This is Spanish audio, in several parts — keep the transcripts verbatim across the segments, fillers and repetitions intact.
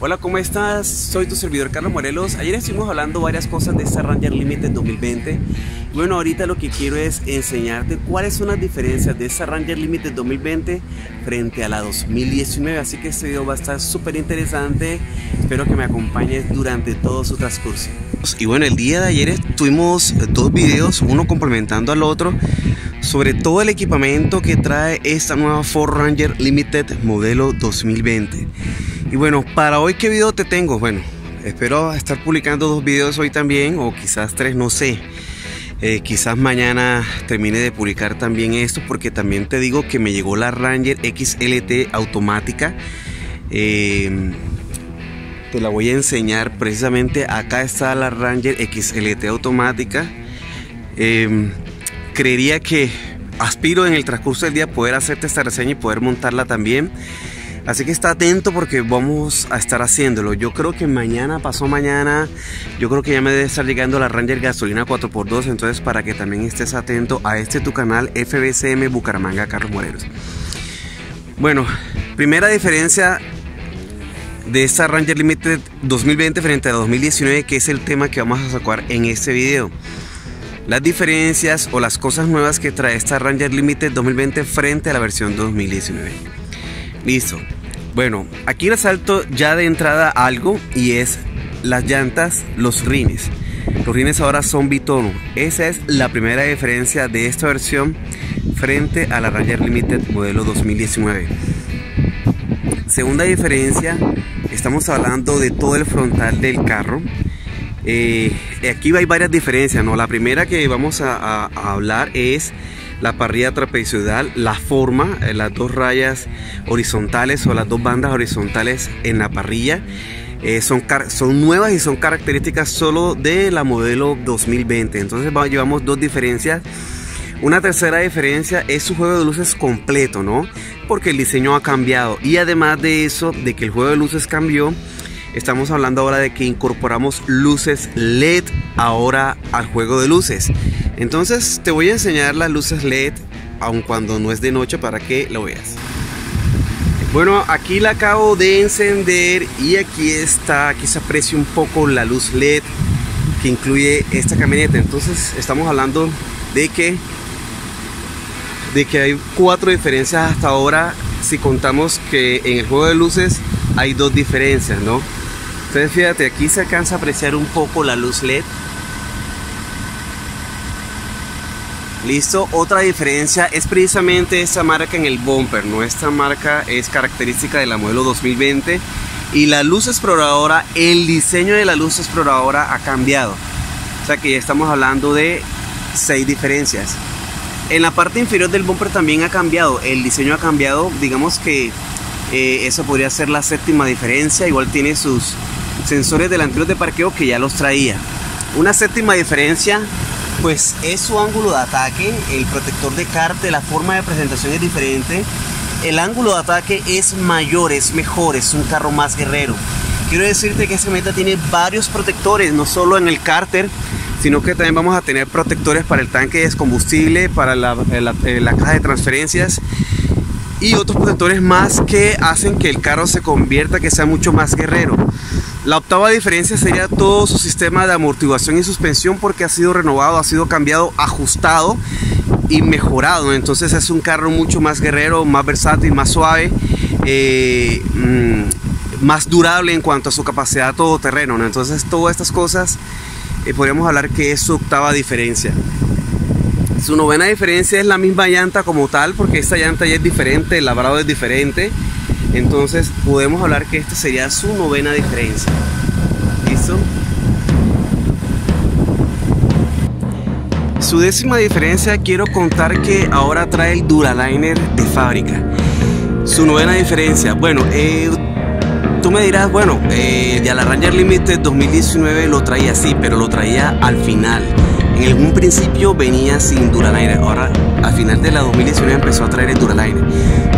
Hola, ¿cómo estás? Soy tu servidor Carlos Morelos. Ayer estuvimos hablando varias cosas de esta Ranger Limited dos mil veinte. Bueno, ahorita lo que quiero es enseñarte cuáles son las diferencias de esta Ranger Limited dos mil veinte frente a la dos mil diecinueve. Así que este video va a estar súper interesante. Espero que me acompañes durante todo su transcurso. Y bueno, el día de ayer tuvimos dos videos, uno complementando al otro, sobre todo el equipamiento que trae esta nueva Ford Ranger Limited modelo dos mil veinte. Y bueno, para hoy, ¿qué video te tengo? Bueno, espero estar publicando dos videos hoy también, o quizás tres, no sé. Eh, quizás mañana termine de publicar también esto, porque también te digo que me llegó la Ranger X L T automática. Eh, te la voy a enseñar precisamente. Acá está la Ranger X L T automática. Eh, creería que aspiro en el transcurso del día poder hacerte esta reseña y poder montarla también. Así que está atento porque vamos a estar haciéndolo. Yo creo que mañana, pasó mañana, yo creo que ya me debe estar llegando la Ranger gasolina cuatro por dos. Entonces, para que también estés atento a este tu canal F B C M Bucaramanga Carlos Morelos. Bueno, primera diferencia de esta Ranger Limited dos mil veinte frente a dos mil diecinueve, que es el tema que vamos a sacar en este video. Las diferencias o las cosas nuevas que trae esta Ranger Limited dos mil veinte frente a la versión dos mil diecinueve. Listo. Bueno, aquí resalto ya de entrada algo, y es las llantas, los rines. Los rines ahora son bitono. Esa es la primera diferencia de esta versión frente a la Ranger Limited modelo dos mil diecinueve. Segunda diferencia, estamos hablando de todo el frontal del carro. Eh, aquí hay varias diferencias, ¿no? La primera que vamos a, a, a hablar es la parrilla trapezoidal, la forma, las dos rayas horizontales o las dos bandas horizontales en la parrilla eh, son, son nuevas y son características solo de la modelo dos mil veinte. Entonces va, llevamos dos diferencias. Una tercera diferencia es su juego de luces completo, ¿no? Porque el diseño ha cambiado, y además de eso, de que el juego de luces cambió, estamos hablando ahora de que incorporamos luces L E D ahora al juego de luces. Entonces te voy a enseñar las luces L E D, aun cuando no es de noche, para que lo veas. Bueno, aquí la acabo de encender y aquí está, aquí se aprecia un poco la luz L E D que incluye esta camioneta. Entonces estamos hablando de que, de que hay cuatro diferencias hasta ahora, si contamos que en el juego de luces hay dos diferencias, ¿no? Entonces fíjate, aquí se alcanza a apreciar un poco la luz L E D. Listo, otra diferencia es precisamente esta marca en el bumper, ¿no? Esta marca es característica de la modelo dos mil veinte, y la luz exploradora, el diseño de la luz exploradora ha cambiado. O sea que ya estamos hablando de seis diferencias. En la parte inferior del bumper también ha cambiado, el diseño ha cambiado, digamos que eh, eso podría ser la séptima diferencia. Igual tiene sus sensores delanteros de parqueo que ya los traía. Una séptima diferencia, pues es su ángulo de ataque, el protector de cárter, la forma de presentación es diferente. El ángulo de ataque es mayor, es mejor, es un carro más guerrero. Quiero decirte que esta meta tiene varios protectores, no solo en el cárter, sino que también vamos a tener protectores para el tanque de combustible, para la, la, la caja de transferencias y otros protectores más que hacen que el carro se convierta, que sea mucho más guerrero. La octava diferencia sería todo su sistema de amortiguación y suspensión, porque ha sido renovado, ha sido cambiado, ajustado y mejorado. Entonces es un carro mucho más guerrero, más versátil, más suave, eh, más durable en cuanto a su capacidad todoterreno, ¿no? Entonces todas estas cosas eh, podríamos hablar que es su octava diferencia. Su novena diferencia es la misma llanta como tal, porque esta llanta ya es diferente, el labrado es diferente. Entonces podemos hablar que esta sería su novena diferencia. ¿Listo? Su décima diferencia, quiero contar que ahora trae el Duraliner de fábrica. Su novena diferencia, bueno, eh, tú me dirás, bueno, eh, ya la Ranger Limited dos mil diecinueve lo traía así, pero lo traía al final. En algún principio venía sin Duraliner, ahora al final de la dos mil diecinueve empezó a traer el Duraliner.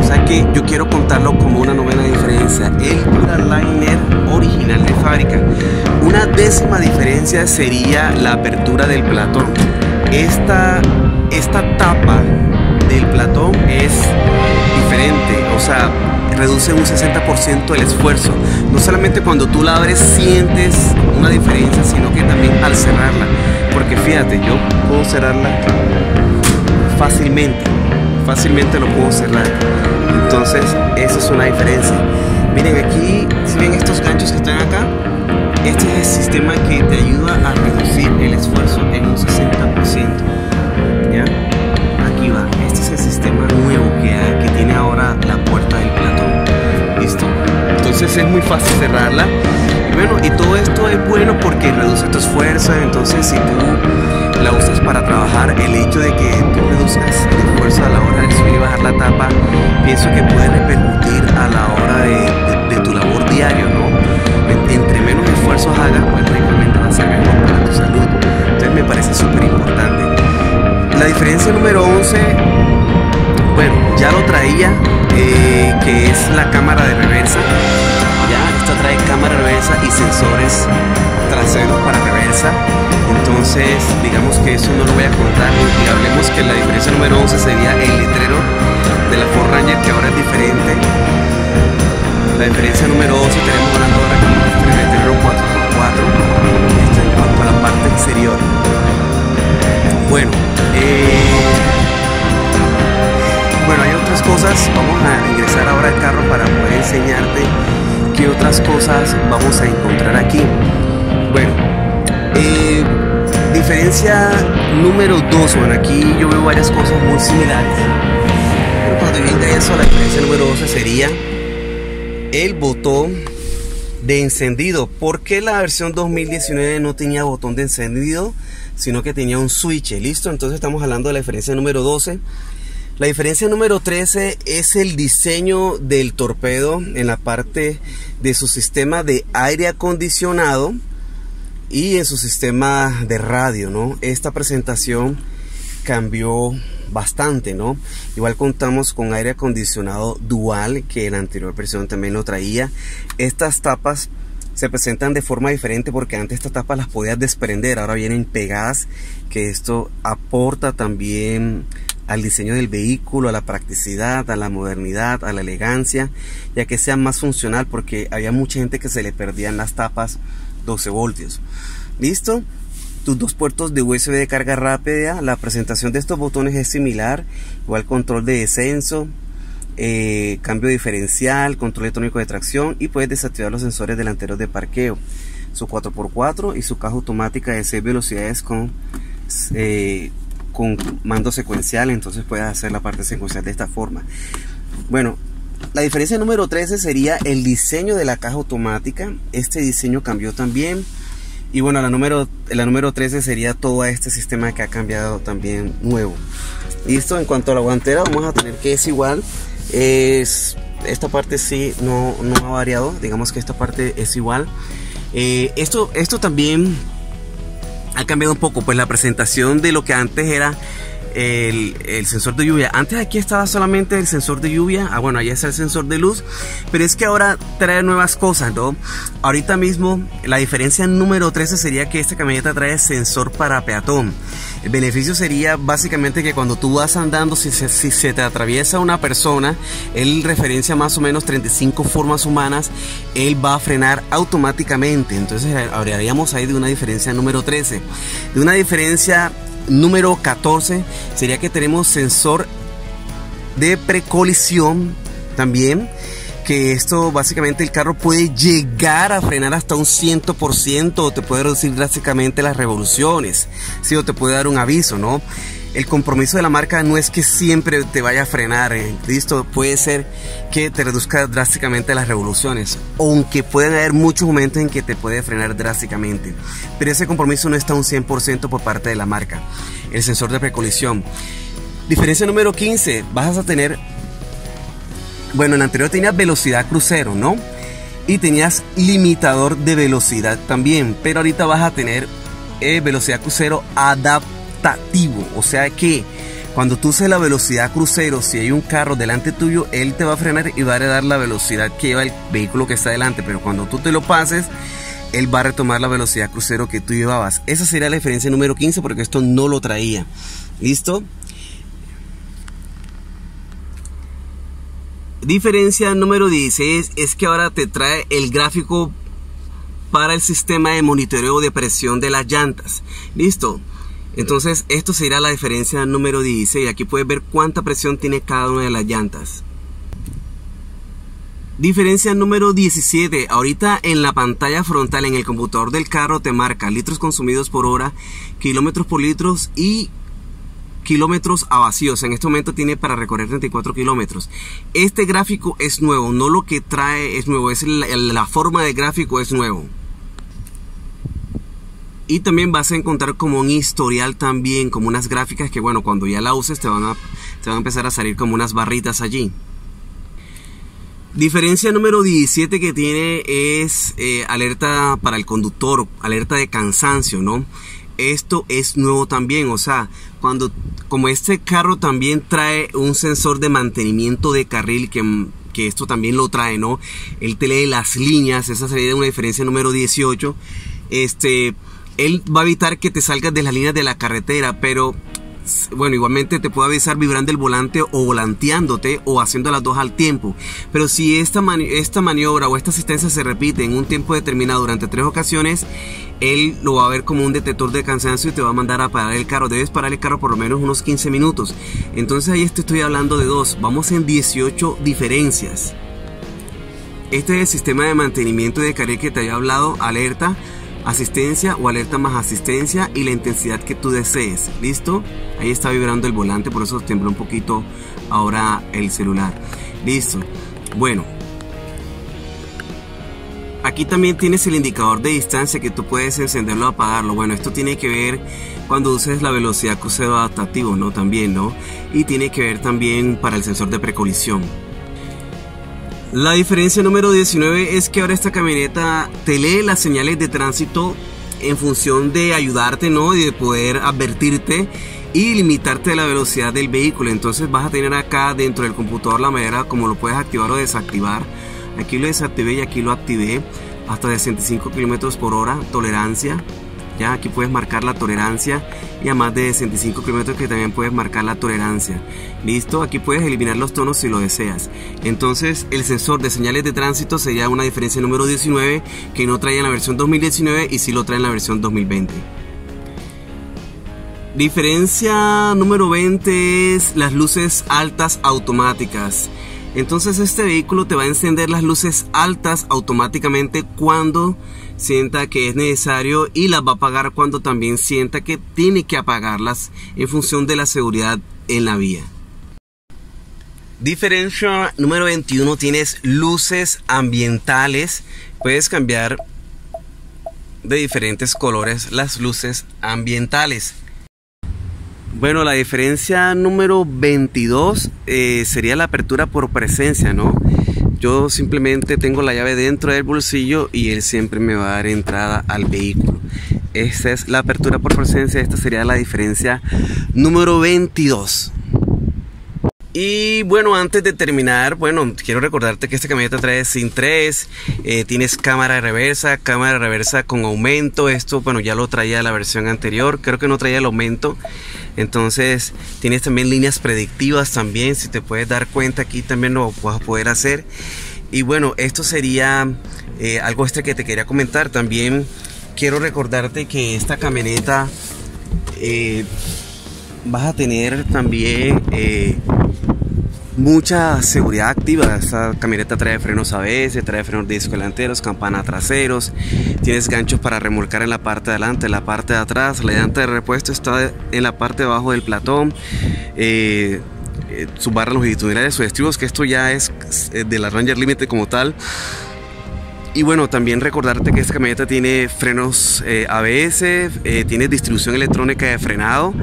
O sea que yo quiero contarlo como una novena diferencia, el Duraliner original de fábrica. Una décima diferencia sería la apertura del platón. Esta, esta tapa del platón es diferente. diferente, o sea, reduce un sesenta por ciento el esfuerzo. No solamente cuando tú la abres sientes una diferencia, sino que también al cerrarla. Porque fíjate, yo puedo cerrarla fácilmente, fácilmente lo puedo cerrar. Entonces, esa es una diferencia. Miren aquí, si ven estos ganchos que están acá, este es el sistema que te ayuda a reducir el esfuerzo en un sesenta por ciento. ¿Ya? Aquí va, este es el sistema nuevo que, que tiene ahora la puerta del platón. ¿Listo? Entonces es muy fácil cerrarla. Y bueno, y todo esto es bueno porque reduce tu esfuerzo. Entonces si tú la usas para trabajar, el hecho de que tú reduzcas el esfuerzo a la hora de subir y bajar la tapa, pienso que puede repercutir a la hora de, de, de tu labor diario, ¿no? Entre menos esfuerzos hagas, pues realmente vas a ser mejor para tu salud. Entonces me parece súper importante. La diferencia número once, bueno, ya lo traía, eh, que es la cámara de reversa. Ya, esta trae cámara de reversa y sensores traseros para reversa. Entonces, digamos que eso no lo voy a contar. Y hablemos que la diferencia número once sería el letrero de la Ford Ranger, que ahora es diferente. La diferencia número doce, tenemos una ahora con el letrero cuatro por cuatro. Esto en cuanto a la parte exterior. Bueno, eh, bueno, hay otras cosas. Vamos a ingresar ahora al carro para poder enseñarte qué otras cosas vamos a encontrar aquí. Bueno, eh, diferencia número dos. Bueno, aquí yo veo varias cosas muy similares, pero cuando venga eso, la diferencia número doce sería el botón de encendido. ¿Por qué la versión dos mil diecinueve no tenía botón de encendido, sino que tenía un switch? Listo, entonces estamos hablando de la diferencia número doce. La diferencia número trece es el diseño del torpedo en la parte de su sistema de aire acondicionado y en su sistema de radio, ¿no? Esta presentación cambió bastante, ¿no? Igual contamos con aire acondicionado dual, que en la anterior versión también lo traía. Estas tapas se presentan de forma diferente porque antes estas tapas las podías desprender, ahora vienen pegadas, que esto aporta también al diseño del vehículo, a la practicidad, a la modernidad, a la elegancia, ya que sea más funcional, porque había mucha gente que se le perdían las tapas doce voltios. ¿Listo? Tus dos puertos de U S B de carga rápida, la presentación de estos botones es similar, igual control de descenso, Eh, cambio diferencial, control electrónico de tracción, y puedes desactivar los sensores delanteros de parqueo, su cuatro por cuatro y su caja automática de seis velocidades con, eh, con mando secuencial. Entonces puedes hacer la parte secuencial de esta forma. Bueno, la diferencia número trece sería el diseño de la caja automática. Este diseño cambió también. Y bueno, la número, la número trece sería todo este sistema que ha cambiado también nuevo. Listo, en cuanto a la guantera, vamos a tener que es igual. Es, esta parte sí no, no ha variado, digamos que esta parte es igual. eh, esto, esto también ha cambiado un poco, pues la presentación de lo que antes era el, el sensor de lluvia. Antes aquí estaba solamente el sensor de lluvia, ah bueno, allá está el sensor de luz, pero es que ahora trae nuevas cosas, ¿no? Ahorita mismo la diferencia número trece sería que esta camioneta trae sensor para peatón. El beneficio sería básicamente que cuando tú vas andando, si se, si se te atraviesa una persona, él referencia más o menos treinta y cinco formas humanas, él va a frenar automáticamente. Entonces hablaríamos ahí de una diferencia número trece. De una diferencia número catorce sería que tenemos sensor de precolisión también, que esto básicamente el carro puede llegar a frenar hasta un cien por ciento o te puede reducir drásticamente las revoluciones, sí, o te puede dar un aviso, ¿no? El compromiso de la marca no es que siempre te vaya a frenar, ¿eh? Listo, puede ser que te reduzca drásticamente las revoluciones, aunque pueden haber muchos momentos en que te puede frenar drásticamente, pero ese compromiso no está a un cien por ciento por parte de la marca. El sensor de precolisión. Diferencia número quince, vas a tener, bueno, en el anterior tenías velocidad crucero, ¿no? Y tenías limitador de velocidad también, pero ahorita vas a tener eh, velocidad crucero adaptado. O sea que cuando tú uses la velocidad crucero, si hay un carro delante tuyo, él te va a frenar y va a dar la velocidad que lleva el vehículo que está delante, pero cuando tú te lo pases, él va a retomar la velocidad crucero que tú llevabas. Esa sería la diferencia número quince, porque esto no lo traía. ¿Listo? Diferencia número dieciséis es que ahora te trae el gráfico para el sistema de monitoreo de presión de las llantas. Listo. Entonces esto será la diferencia número dieciséis. Aquí puedes ver cuánta presión tiene cada una de las llantas. Diferencia número diecisiete, ahorita en la pantalla frontal en el computador del carro te marca litros consumidos por hora, kilómetros por litros y kilómetros a vacíos. En este momento tiene para recorrer treinta y cuatro kilómetros. Este gráfico es nuevo, no lo que trae es nuevo, es la, la forma de gráfico es nuevo. Y también vas a encontrar como un historial también, como unas gráficas que bueno, cuando ya la uses te van a, te van a empezar a salir como unas barritas allí. Diferencia número diecisiete que tiene es eh, alerta para el conductor, alerta de cansancio, ¿no? Esto es nuevo también, o sea, cuando, como este carro también trae un sensor de mantenimiento de carril, que, que esto también lo trae, ¿no? Él te lee las líneas, esa sería una diferencia número dieciocho. Este, él va a evitar que te salgas de las líneas de la carretera, pero... bueno, igualmente te puede avisar vibrando el volante o volanteándote o haciendo las dos al tiempo. Pero si esta, mani esta maniobra o esta asistencia se repite en un tiempo determinado durante tres ocasiones, él lo va a ver como un detector de cansancio y te va a mandar a parar el carro. Debes parar el carro por lo menos unos quince minutos. Entonces ahí te estoy hablando de dos. Vamos en dieciocho diferencias. Este es el sistema de mantenimiento de carril que te había hablado. Alerta, asistencia o alerta más asistencia y la intensidad que tú desees. ¿Listo? Ahí está vibrando el volante, por eso tembló un poquito ahora el celular. Listo. Bueno, aquí también tienes el indicador de distancia que tú puedes encenderlo o apagarlo. Bueno, esto tiene que ver cuando uses la velocidad crucero adaptativo, ¿no? También, ¿no? Y tiene que ver también para el sensor de precolisión. La diferencia número diecinueve es que ahora esta camioneta te lee las señales de tránsito en función de ayudarte, ¿no? Y de poder advertirte y limitarte a la velocidad del vehículo. Entonces vas a tener acá dentro del computador la manera como lo puedes activar o desactivar. Aquí lo desactivé y aquí lo activé hasta sesenta y cinco kilómetros por hora, tolerancia. Ya aquí puedes marcar la tolerancia y a más de sesenta y cinco kilómetros que también puedes marcar la tolerancia. Listo, aquí puedes eliminar los tonos si lo deseas. Entonces el sensor de señales de tránsito sería una diferencia número diecinueve que no trae en la versión dos mil diecinueve y sí lo trae en la versión dos mil veinte. Diferencia número veinte es las luces altas automáticas. Entonces este vehículo te va a encender las luces altas automáticamente cuando sienta que es necesario y las va a apagar cuando también sienta que tiene que apagarlas en función de la seguridad en la vía. Diferencia número veintiuno, tienes luces ambientales. Puedes cambiar de diferentes colores las luces ambientales. Bueno, la diferencia número veintidós eh, sería la apertura por presencia, ¿no? Yo simplemente tengo la llave dentro del bolsillo y él siempre me va a dar entrada al vehículo. Esta es la apertura por presencia, esta sería la diferencia número veintidós. Y bueno, antes de terminar, bueno, quiero recordarte que esta camioneta trae SIM tres, eh, tienes cámara reversa, cámara reversa con aumento. Esto, bueno, ya lo traía la versión anterior, creo que no traía el aumento. Entonces tienes también líneas predictivas también, si te puedes dar cuenta aquí también lo vas a poder hacer. Y bueno, esto sería eh, algo extra que te quería comentar. También quiero recordarte que esta camioneta eh, vas a tener también eh, mucha seguridad activa. Esta camioneta trae frenos A B S, trae frenos de disco delanteros, campana traseros, tienes ganchos para remolcar en la parte de adelante, en la parte de atrás, la llanta de repuesto está en la parte de abajo del platón, eh, eh, sus barras longitudinales, sus estribos, que esto ya es de la Ranger Limited como tal. Y bueno, también recordarte que esta camioneta tiene frenos eh, A B S, eh, tiene distribución electrónica de frenado,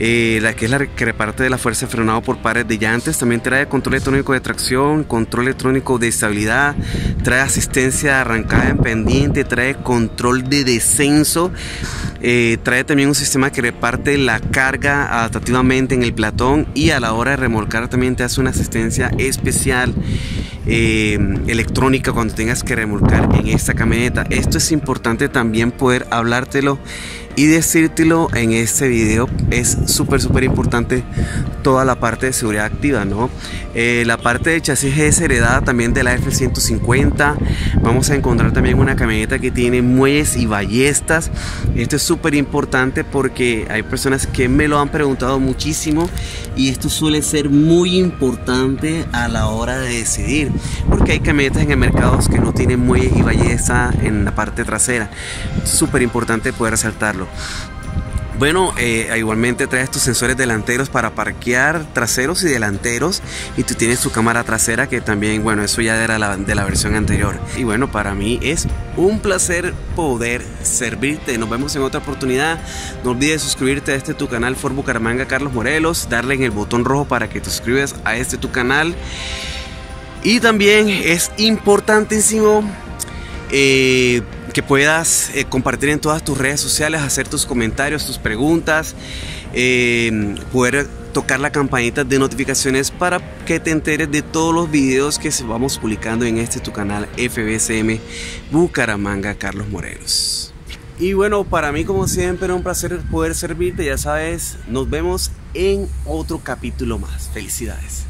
Eh, la que es la que reparte de la fuerza de frenado por pares de llantas. También trae control electrónico de tracción, control electrónico de estabilidad, trae asistencia de arrancada en pendiente, trae control de descenso, eh, trae también un sistema que reparte la carga adaptativamente en el platón y a la hora de remolcar también te hace una asistencia especial. eh, electrónica cuando tengas que remolcar en esta camioneta. Esto es importante también poder hablártelo y decírtelo en este video. Es súper súper importante toda la parte de seguridad activa, ¿no? Eh, la parte de chasis es heredada también de la F ciento cincuenta. Vamos a encontrar también una camioneta que tiene muelles y ballestas. Esto es súper importante porque hay personas que me lo han preguntado muchísimo, y esto suele ser muy importante a la hora de decidir, porque hay camionetas en el mercado que no tienen muelles y ballesta en la parte trasera. Súper importante poder resaltarlo. Bueno, eh, igualmente traes tus sensores delanteros para parquear, traseros y delanteros, y tú tienes tu cámara trasera que también, bueno, eso ya era la, de la versión anterior. Y bueno, para mí es un placer poder servirte. Nos vemos en otra oportunidad. No olvides suscribirte a este tu canal Ford Bucaramanga Carlos Morelos, darle en el botón rojo para que te suscribas a este tu canal. Y también es importantísimo eh, que puedas eh, compartir en todas tus redes sociales, hacer tus comentarios, tus preguntas, eh, poder tocar la campanita de notificaciones para que te enteres de todos los videos que vamos publicando en este tu canal F B C M Bucaramanga Carlos Morelos. Y bueno, para mí como siempre un placer poder servirte, ya sabes, nos vemos en otro capítulo más. Felicidades.